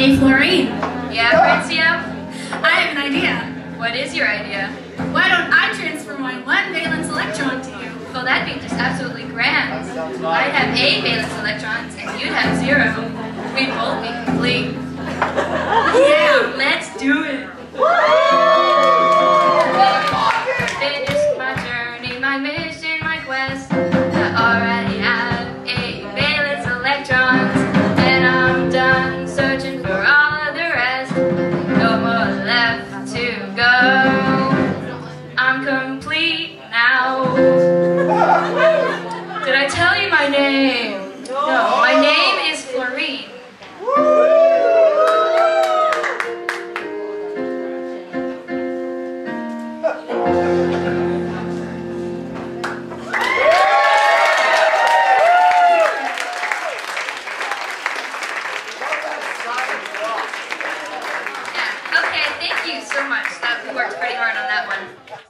Hey, Florine. Yeah, Francia? I have an idea. What is your idea? Why don't I transfer my one valence electron to you? Well, that'd be just absolutely grand. I'd have 8 valence electrons, and you'd have 0. We'd both be complete. Yeah, let's do it. It is my journey, my mission, my quest. I already have 8 valence electrons, and I'm done searching for all of the rest. No more left to go. I'm complete now. Did I tell you my name? No, my name is Florine. Okay, thank you so much. That worked pretty hard on that one.